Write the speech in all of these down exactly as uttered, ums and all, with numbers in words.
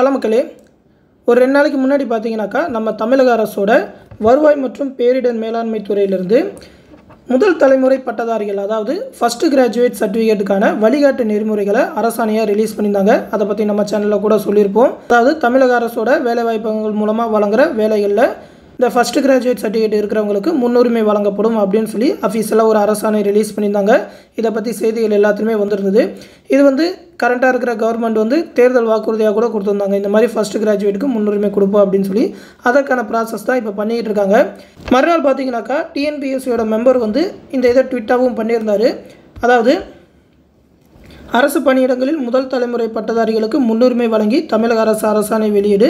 ஹலமக்களே ஒரு ரெண்டு நாளைக்கு முன்னாடி பாத்தீங்கன்னாக்கா நம்ம தமிழக அரசோட வருவாய் மற்றும் பேரிடர் மேலாண்மை துறையிலிருந்து முதல் தலைமுறை பட்டதாரிகள் அதாவது ஃபர்ஸ்ட் கிராஜுவேட் சர்டிஃபிகேட்டுக்கான வழிகாட்டு நெறிமுறைகளை அரசாணையாக ரிலீஸ் பண்ணியிருந்தாங்க. அதை பற்றி நம்ம சேனலில் கூட சொல்லியிருப்போம். அதாவது தமிழக அரசோட வேலைவாய்ப்புகள் மூலமாக வழங்குற வேலைகளில் இந்த ஃபர்ஸ்ட் கிராஜுவேட் சர்டிஃபிகேட் இருக்கிறவங்களுக்கு முன்னுரிமை வழங்கப்படும் அப்படின்னு சொல்லி அஃபீஷியலாக ஒரு அரசாணை ரிலீஸ் பண்ணியிருந்தாங்க. இதை பற்றி செய்திகள் எல்லாத்துலேயுமே வந்திருந்தது. இது வந்து கரண்ட்டாக இருக்கிற கவர்மெண்ட் வந்து தேர்தல் வாக்குறுதியாக கூட கொடுத்துருந்தாங்க, இந்த மாதிரி ஃபர்ஸ்ட் கிராஜுவேட்டுக்கு முன்னுரிமை கொடுப்போம் அப்படின்னு சொல்லி. அதற்கான ப்ராசஸ் தான் இப்போ பண்ணிக்கிட்டு இருக்காங்க. மறுநாள் பார்த்தீங்கன்னாக்கா டிஎன்பிஎஸ்சியோட மெம்பர் வந்து இந்த இதை ட்விட்டாகவும் பண்ணியிருந்தார். அதாவது அரசு பணியிடங்களில் முதல் தலைமுறை பட்டதாரிகளுக்கு முன்னுரிமை வழங்கி தமிழக அரசு அரசாணை வெளியீடு,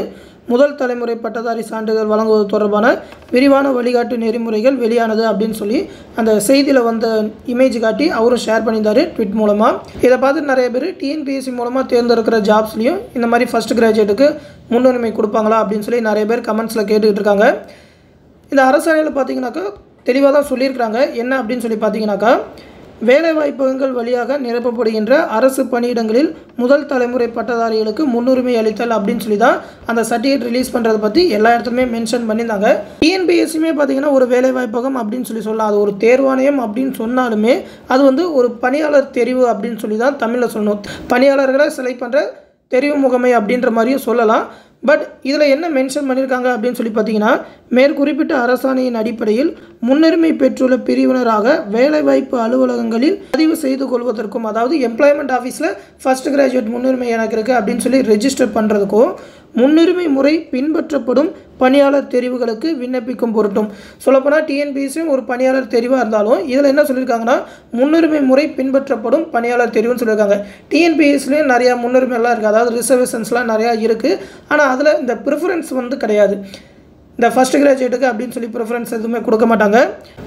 முதல் தலைமுறை பட்டதாரி சான்றிதழ் வழங்குவது தொடர்பான விரிவான வழிகாட்டு நெறிமுறைகள் வெளியானது அப்படின்னு சொல்லி அந்த செய்தியில் வந்த இமேஜ் காட்டி அவரும் ஷேர் பண்ணியிருந்தார் ட்விட் மூலமாக. இதை பார்த்து நிறைய பேர் டிஎன்பிஎஸ்சி மூலமாக தேர்ந்தெடுக்கிற ஜாப்ஸ்லையும் இந்த மாதிரி ஃபர்ஸ்ட் கிராஜுவேட்டுக்கு முன்னுரிமை கொடுப்பாங்களா அப்படின்னு சொல்லி நிறைய பேர் கமெண்ட்ஸில் கேட்டுக்கிட்டு இருக்காங்க. இந்த அரசாணையில் பார்த்தீங்கன்னாக்கா தெளிவாக தான் சொல்லியிருக்கிறாங்க. என்ன அப்படின்னு சொல்லி பார்த்தீங்கன்னாக்கா வேலைவாய்ப்புகள் வழியாக நிரப்பப்படுகின்ற அரசு பணியிடங்களில் முதல் தலைமுறை பட்டதாரிகளுக்கு முன்னுரிமை அளித்தல் அப்படின்னு சொல்லி தான் அந்த சர்டிஃபிகேட் ரிலீஸ் பண்ணுறதை பற்றி எல்லா இடத்துலையுமே மென்ஷன் பண்ணியிருந்தாங்க. டிஎன்பிஎஸ்சியுமே பார்த்தீங்கன்னா ஒரு வேலைவாய்ப்பகம் அப்படின்னு சொல்லி சொல்லலாம், அது ஒரு தேர்வாணையம் அப்படின்னு சொன்னாலுமே அது வந்து ஒரு பணியாளர் தெரிவு அப்படின்னு சொல்லி தான் தமிழில் சொல்லணும். பணியாளர்களை செலக்ட் பண்ணுற தெரிவு முகமை அப்படின்ற மாதிரியும் சொல்லலாம். பட் இதில் என்ன மென்ஷன் பண்ணியிருக்காங்க அப்படின்னு சொல்லி பார்த்தீங்கன்னா, மேற்குறிப்பிட்ட அரசாணையின் அடிப்படையில் முன்னுரிமை பெற்றுள்ள பிரிவினராக வேலைவாய்ப்பு அலுவலகங்களில் பதிவு செய்து கொள்வதற்கும், அதாவது எம்ப்ளாய்மெண்ட் ஆஃபீஸில் ஃபர்ஸ்ட் கிராஜுவேட் முன்னுரிமை எனக்கு இருக்குது அப்படின்னு சொல்லி ரெஜிஸ்டர் பண்ணுறதுக்கும், முன்னுரிமை முறை பின்பற்றப்படும் பணியாளர் தெரிவுகளுக்கு விண்ணப்பிக்கும் பொருட்டும். சொல்லப்போனால் டிஎன்பிஎஸ்சியும் ஒரு பணியாளர் தெரிவாக இருந்தாலும் இதில் என்ன சொல்லியிருக்காங்கன்னா முன்னுரிமை முறை பின்பற்றப்படும் பணியாளர் தெரிவுன்னு சொல்லியிருக்காங்க. டிஎன்பிஎஸ்சிலையும் நிறையா முன்னுரிமைலாம் இருக்குது, அதாவது ரிசர்வேஷன்ஸ்லாம் நிறையா இருக்குது. ஆனால் அதில் இந்த ப்ரிஃபரன்ஸ் வந்து கிடையாது. இந்த ஃபர்ஸ்ட் கிராஜுவேட்டுக்கு அப்படின்னு சொல்லி ப்ரிஃபரன்ஸ் எதுவுமே கொடுக்க மாட்டாங்க.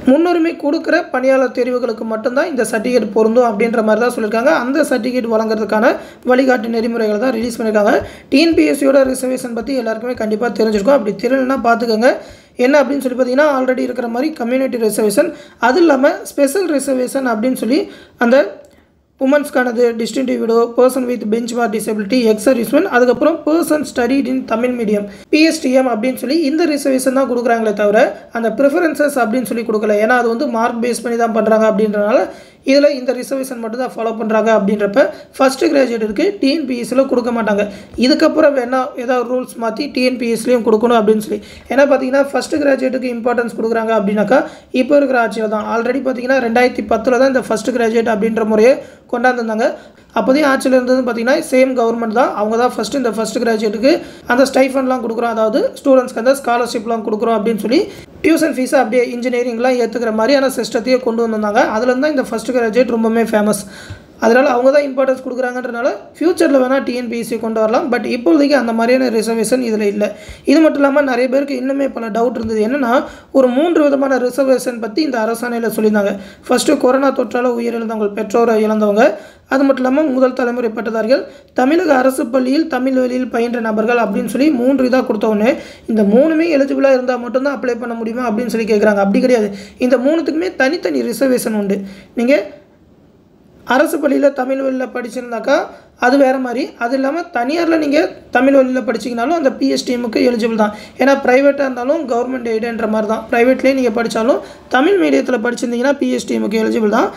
முன்னுரிமை கொடுக்குற பணியாளர் தெரிவுகளுக்கு மட்டும்தான் இந்த சர்டிஃபிகேட் பொருந்தும் அப்படின்ற மாதிரி தான் சொல்லியிருக்காங்க. அந்த சர்டிஃபிகேட் வழங்குறதுக்கான வழிகாட்டு நெறிமுறைகளை தான் ரிலீஸ் பண்ணியிருக்காங்க. டிஎன்பிஎஸ்சியோட ரிசர்வேஷன் பற்றி எல்லாருக்குமே கண்டிப்பாக தெரிஞ்சிருக்கும். அப்படி தெரியலன்னா பார்த்துக்கோங்க. என்ன அப்படின்னு சொல்லி பார்த்தீங்கன்னா ஆல்ரெடி இருக்கிற மாதிரி கம்யூனிட்டி ரிசர்வேஷன், அது இல்லாமல் ஸ்பெஷல் ரிசர்வேஷன் அப்படின்னு சொல்லி அந்த உமன்ஸ்க்கானது, distinctive widow, person with benchmark disability, ex serviceman, அதுக்கப்புறம் person studied in Tamil medium PSTM அப்படின்னு சொல்லி இந்த ரிசர்வேஷன் தான் கொடுக்குறாங்களே தவிர அந்த ப்ரிஃபரன்சஸ் அப்படின்னு சொல்லி கொடுக்கல. ஏன்னா அது வந்து மார்க் பேஸ் பண்ணி தான் பண்ணுறாங்க. அப்படின்றனால இதில் இந்த ரிசர்வேஷன் மட்டும் தான் ஃபாலோ பண்ணுறாங்க. அப்படின்றப்ப ஃபர்ஸ்ட் கிராஜுவேட்டுக்கு டிஎன்பிஎஸ்சியில் கொடுக்க மாட்டாங்க. இதுக்கப்புறம் வேணால் ஏதாவது ரூல்ஸ் மாற்றி டிஎன்பிஎஸ்சிலையும் கொடுக்கணும் அப்படின்னு சொல்லி. ஏன்னா பார்த்தீங்கன்னா ஃபர்ஸ்ட் கிராஜுவேட்டுக்கு இம்பார்ட்டன்ஸ் கொடுக்குறாங்க அப்படின்னாக்கா இப்போ இருக்கிற ஆட்சியில் தான் ஆல்ரெடி பார்த்தீங்கன்னா ரெண்டாயிரத்தி பத்தில் தான் இந்த ஃபர்ஸ்ட் கிராஜுவேட் அப்படின்ற முறையை கொண்டாந்துருந்தாங்க. அப்போதையும் ஆட்சியில் இருந்ததுன்னு பார்த்தீங்கன்னா சேம் கவர்மெண்ட் தான், அவங்க தான் ஃபஸ்ட்டு இந்த ஃபர்ஸ்ட் கிராஜுவேட்டுக்கு அந்த ஸ்டைஃபன்லாம் கொடுக்குறோம், அதாவது ஸ்டூடெண்ட்ஸ்க்கு அந்த ஸ்காலர்ஷிப்லாம் கொடுக்குறோம் அப்படின்னு சொல்லி டியூஷன் ஃபீஸை அப்படியே இன்ஜினியரிங்லாம் ஏற்றுக்கிற மாதிரியான சிஸ்டத்தையே கொண்டு வந்திருந்தாங்க. அதில் தான் இந்த ஃபர்ஸ்ட் கிராஜுவேட் ரொம்பவுமே ஃபேமஸ். அதனால் அவங்க தான் இம்பார்ட்டன்ஸ் கொடுக்குறாங்கன்றனால ஃப்யூச்சரில் வேணால் டிஎன்பிஎஸ்சி கொண்டு வரலாம். பட் இப்போதைக்கு அந்த மாதிரியான ரிசர்வேஷன் இதில் இல்லை. இது மட்டும் இல்லாமல் நிறைய பேருக்கு இன்னுமே பல டவுட் இருந்தது. என்னென்னா ஒரு மூன்று விதமான ரிசர்வேஷன் பற்றி இந்த அரசாணையில் சொல்லியிருந்தாங்க. ஃபஸ்ட்டு கொரோனா தொற்றால் உயிரிழந்தவங்க, பெற்றோரை இழந்தவங்க, அது மட்டும் இல்லாமல் முதல் தலைமுறை பட்டதாரிகள், தமிழக அரசு பள்ளியில் தமிழ் வழியில் பயின்ற நபர்கள் அப்படின்னு சொல்லி மூன்று இதாக கொடுத்தவொன்னே இந்த மூணுமே எலிஜிபிளாக இருந்தால் மட்டும்தான் அப்ளை பண்ண முடியுமா அப்படின்னு சொல்லி கேட்குறாங்க. அப்படி கிடையாது. இந்த மூணுத்துக்குமே தனித்தனி ரிசர்வேஷன் உண்டு. நீங்கள் அரசு பள்ளியில் தமிழ் வழியில் படிச்சிருந்தாக்கா அது வேறு மாதிரி, அது இல்லாமல் தனியாரில் நீங்கள் தமிழ் வழியில் படிச்சிங்கனாலும் அந்த பிஎஸ்டிஎம்முக்கு எலிஜிபிள் தான். ஏன்னா ப்ரைவேட்டாக இருந்தாலும் கவர்மெண்ட் எய்டுன்ற மாதிரி தான். ப்ரைவேட்லேயே நீங்கள் படித்தாலும் தமிழ் மீடியத்தில் படிச்சிருந்தீங்கன்னா பிஎஸ்டிஎம்முக்கு எலிஜிபிள் தான்.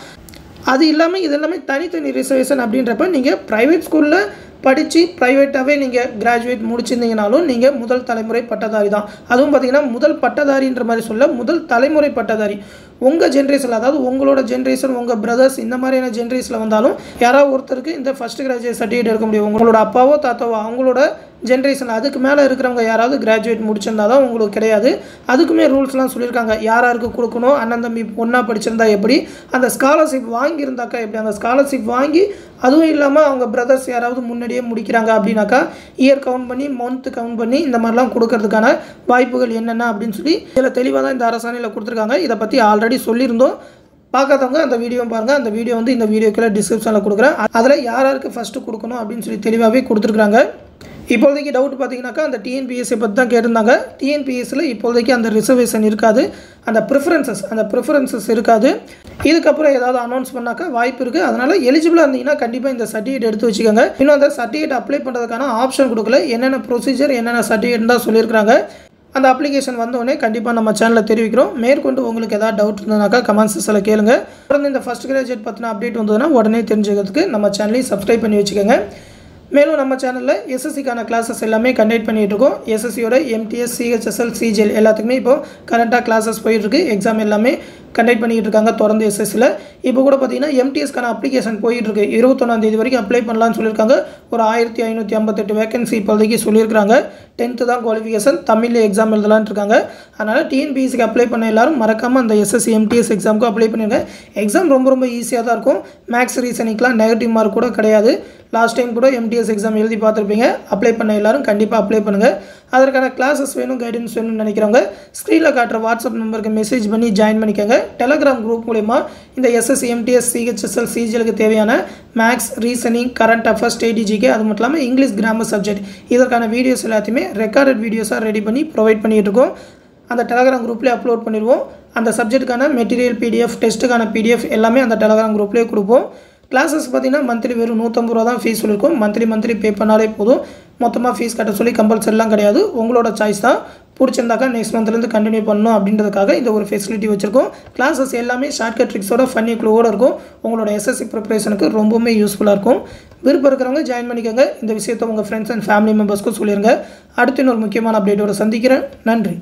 அது இல்லாமல் இது எல்லாமே தனித்தனி ரிசர்வேஷன். அப்படின்றப்ப நீங்கள் ப்ரைவேட் ஸ்கூலில் படித்து ப்ரைவேட்டாகவே நீங்கள் கிராஜுவேட் முடிச்சிருந்தீங்கனாலும் நீங்கள் முதல் தலைமுறை பட்டதாரி தான். அதுவும் பார்த்திங்கன்னா முதல் பட்டதாரின்ற மாதிரி சொல்ல முதல் தலைமுறை பட்டதாரி உங்கள் ஜென்ரேஷனில், அதாவது உங்களோட ஜென்ரேஷன், உங்கள் பிரதர்ஸ் இந்த மாதிரியான ஜென்ரேஷனில் வந்தாலும் யாராவது ஒருத்தருக்கு இந்த ஃபர்ஸ்ட் கிராஜுவேட் சர்டிஃபிகேட் எடுக்க முடியும். உங்களோட அப்பாவோ தாத்தாவோ அவங்களோட ஜென்ரேஷன் அதுக்கு மேலே இருக்கிறவங்க யாராவது கிராஜுவேட் முடிச்சிருந்தால் தான் உங்களுக்கு கிடையாது. அதுக்குமே ரூல்ஸ்லாம் சொல்லியிருக்காங்க, யார் யாருக்கு கொடுக்கணும், அண்ணன் தம்பி ஒன்றா படிச்சிருந்தா எப்படி, அந்த ஸ்காலர்ஷிப் வாங்கியிருந்தாக்கா எப்படி, அந்த ஸ்காலர்ஷிப் வாங்கி அதுவும் இல்லாமல் அவங்க பிரதர்ஸ் யாராவது முன்னாடியே முடிக்கிறாங்க அப்படின்னாக்கா இயர் கவுண்ட் பண்ணி மந்த்து கவுண்ட் பண்ணி இந்த மாதிரிலாம் கொடுக்கறதுக்கான வாய்ப்புகள் என்னென்ன அப்படின்னு சொல்லி இதில் தெளிவாக தான் இந்த அரசாணையில் கொடுத்துருக்காங்க. இதை பற்றி ஆல்ரெடி சொல்லியிருந்தோம். பார்க்காதவங்க அந்த வீடியோ பாருங்கள். அந்த வீடியோ வந்து இந்த வீடியோக்குள்ளே டிஸ்கிரிப்ஷனில் கொடுக்குறேன். அதில் யார் யாருக்கு ஃபஸ்ட்டு கொடுக்கணும் அப்படின்னு சொல்லி தெளிவாகவே கொடுத்துருக்குறாங்க. இப்போதைக்கு டவுட் பாத்தீங்கன்னாக்க அந்த டிஎன்பிஎஸ்சி பத்தி தான் கேட்டிருந்தாங்க. டிஎன்பிஎஸ்சில இப்போதைக்கு அந்த ரிசர்வேஷன் இருக்காது, அந்த பிரிஃபரன்சஸ் அந்த பிரிஃபரன்சஸ் இருக்காது. இதுக்கப்புறம் ஏதாவது அனௌன்ஸ் பண்ணாக்க வாய்ப்பு இருக்குது. அதனால் எலிஜிபிளாக இருந்தீங்கன்னா கண்டிப்பாக இந்த சர்டிஃபிகேட் எடுத்து வச்சுக்கோங்க. இன்னும் அந்த சர்டிஃபிகேட் அப்ளை பண்ணுறதுக்கான ஆப்ஷன் கொடுக்கல, என்னென்ன ப்ரொசீஜர் என்னென்ன சர்டிஃபிகேட் தான் சொல்லியிருக்கிறாங்க. அந்த அப்ளிகேஷன் வந்தோடனே கண்டிப்பாக நம்ம சேனலில் தெரிவிக்கிறோம். மேற்கொண்டு உங்களுக்கு ஏதாவது டவுட் இருந்ததுனாக்கா கமெண்ட்ஸில் கேளுங்க. தொடர்ந்து இந்த ஃபர்ஸ்ட் கிராஜுவேட் பற்றின அப்டேட் வந்ததுன்னா உடனே தெரிஞ்சுக்கிறதுக்கு நம்ம சேனலையும் சப்ஸ்கிரைப் பண்ணி வச்சுக்கோங்க. மேலும் நம்ம சேனலில் எஸ்எஸ்சிக்கான கிளாஸஸ் எல்லாமே கண்டக்ட் பண்ணிகிட்ருக்கோம். எஸ்எஸ்சியோட எம்டிஎஸ் சிஹெச்எஸ்எல் சிஜிஎல் எல்லாத்துக்குமே இப்போது கரெக்டாக கிளாஸஸ் போயிட்டுருக்கு. எக்ஸாம் எல்லாமே கண்டக்ட் பண்ணிகிட்டு இருக்காங்க தொடர்ந்து எஸ்எஸ்சியில். இப்போ கூட பார்த்தீங்கன்னா எம்டிஎஸ்க்கான அப்ளிகேஷன் போயிட்டுருக்கு. இருபத்தொன்னாந்தேதி வரைக்கும் அப்ளை பண்ணலான்னு சொல்லியிருக்காங்க. ஒரு ஆயிரத்தி ஐநூற்றி ஐம்பத்தெட்டு வேகன்சி இப்போதைக்கு சொல்லியிருக்காங்க. டென்த்து தான் குவாலிஃபிகேஷன், தமிழில் எக்ஸாம் எழுதலான்னு இருக்காங்க. அதனால் டிஎன்பிஎஸ்சிக்கு அப்ளை பண்ண எல்லாரும் மறக்காமல் அந்த எஸ்எஸ்சி எம்டிஎஸ் எக்ஸாமுக்கு அப்ளை பண்ணிடுங்க. எக்ஸாம் ரொம்ப ரொம்ப ஈஸியாக தான் இருக்கும். மேக்ஸ் ரீசனிங்லாம் நெகட்டிவ் மார்க் கூட கிடையாது. லாஸ்ட் டைம் கூட எம்டிஎஸ் எக்ஸாம் எழுதி பார்த்துருப்பீங்க. அப்ளை பண்ண எல்லாரும் கண்டிப்பாக அப்ளை பண்ணுங்கள். அதற்கான கிளாஸஸ் வேணும் கைடன்ஸ் வேணும்னு நினைக்கிறவங்க ஸ்க்ரீனில் காட்டுற வாட்ஸ்அப் நம்பருக்கு மெசேஜ் பண்ணி ஜாயின் பண்ணிக்கோங்க. டெலகிராம் குரூப் மூலமா இந்த எஸ்எஸ்சி எம்டிஎஸ் சிஹெச்எஸ்எல் சிஜிஎலுக்கு தேவையான மேக்ஸ் ரீசனிங் கரண்ட் அஃபேர்ஸ் ஸ்ட்ராட்டஜிக்கு அது மட்டும் இல்லாமல் இங்கிலீஷ் கிராமர் சப்ஜெக்ட் இதற்கான வீடியோஸ் எல்லாத்தையுமே ரெக்கார்டட் வீடியோஸாக ரெடி பண்ணி ப்ரொவைட் பண்ணிகிட்டு இருக்கோம். அந்த டெலகிராம் குரூப்லேயே அப்லோட் பண்ணிடுவோம். அந்த சப்ஜெக்ட்டுக்கான மெட்டீரியல் பிடிஎஃப் டெஸ்ட்டுக்கான பிடிஎஃப் எல்லாமே அந்த டெலகிராம் குரூப்லேயே கொடுப்போம். கிளாஸஸ் பார்த்தீங்கன்னா மந்த்லி வெறும் நூற்றம்பது ரூபா தான் ஃபீஸ் இருக்கும். மந்த்லி மந்த்லி பே பண்ணாலே போதும். மொத்தமாக ஃபீஸ் கட்ட சொல்லி கம்பல்சரிலாம் கிடையாது. உங்களோட சாய்ஸ் தான். பிடிச்சிருந்தாக்கா நெக்ஸ்ட் மந்த்லேருந்து கண்டினியூ பண்ணணும் அப்படின்றதுக்காக இந்த ஒரு ஃபெசிலிட்டி வச்சுருக்கோம். கிளாஸஸ் எல்லாமே ஷார்ட்கட் ட்ரிக்ஸோட ஃபன்னி க்ளூவோடு இருக்கும். உங்களோட எஸ்எஸ்சி ப்ரிப்ரேஷனுக்கு ரொம்பவுமே யூஸ்ஃபுல்லாக இருக்கும். விருப்பம் இருக்கிறவங்க ஜாயின் பண்ணிக்கோங்க. இந்த விஷயத்தை உங்கள் ஃப்ரெண்ட்ஸ் அண்ட் ஃபேமிலி மெம்பர்ஸ்க்கும் சொல்லிடுங்க. அடுத்து இன்னொரு முக்கியமான அப்டேட்டோட சந்திக்கிறேன். நன்றி.